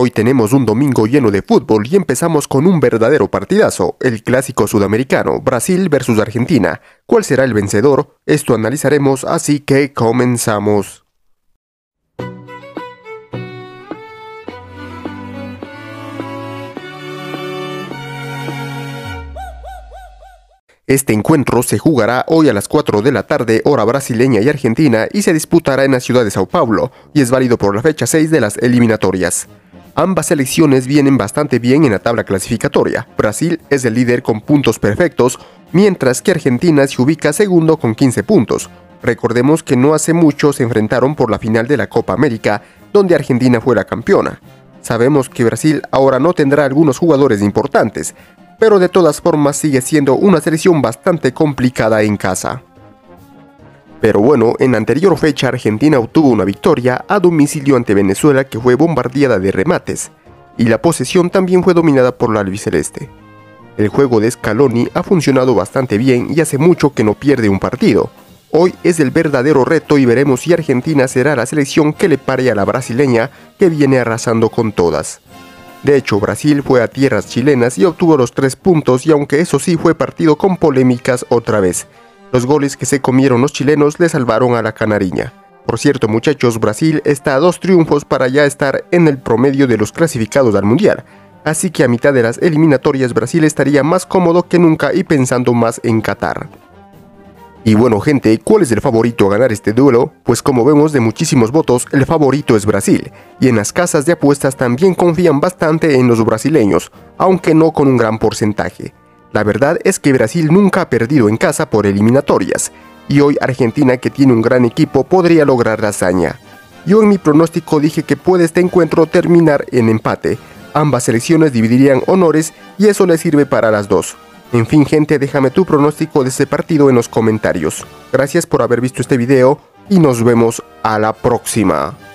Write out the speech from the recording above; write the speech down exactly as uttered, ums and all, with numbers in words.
Hoy tenemos un domingo lleno de fútbol y empezamos con un verdadero partidazo, el Clásico Sudamericano, Brasil versus Argentina. ¿Cuál será el vencedor? Esto analizaremos, así que comenzamos. Este encuentro se jugará hoy a las cuatro de la tarde, hora brasileña y argentina, y se disputará en la ciudad de Sao Paulo, y es válido por la fecha seis de las eliminatorias. Ambas selecciones vienen bastante bien en la tabla clasificatoria. Brasil es el líder con puntos perfectos, mientras que Argentina se ubica segundo con quince puntos. Recordemos que no hace mucho se enfrentaron por la final de la Copa América, donde Argentina fue la campeona. Sabemos que Brasil ahora no tendrá algunos jugadores importantes, pero de todas formas sigue siendo una selección bastante complicada en casa. Pero bueno, en la anterior fecha Argentina obtuvo una victoria a domicilio ante Venezuela, que fue bombardeada de remates, y la posesión también fue dominada por la albiceleste. El juego de Scaloni ha funcionado bastante bien y hace mucho que no pierde un partido. Hoy es el verdadero reto y veremos si Argentina será la selección que le pare a la brasileña, que viene arrasando con todas. De hecho, Brasil fue a tierras chilenas y obtuvo los tres puntos, y aunque eso sí fue partido con polémicas otra vez. Los goles que se comieron los chilenos le salvaron a la canariña. Por cierto muchachos, Brasil está a dos triunfos para ya estar en el promedio de los clasificados al mundial, así que a mitad de las eliminatorias Brasil estaría más cómodo que nunca y pensando más en Qatar. Y bueno gente, ¿cuál es el favorito a ganar este duelo? Pues como vemos de muchísimos votos, el favorito es Brasil, y en las casas de apuestas también confían bastante en los brasileños, aunque no con un gran porcentaje. La verdad es que Brasil nunca ha perdido en casa por eliminatorias, y hoy Argentina, que tiene un gran equipo, podría lograr la hazaña. Yo en mi pronóstico dije que puede este encuentro terminar en empate, ambas selecciones dividirían honores y eso les sirve para las dos. En fin gente, déjame tu pronóstico de este partido en los comentarios. Gracias por haber visto este video y nos vemos a la próxima.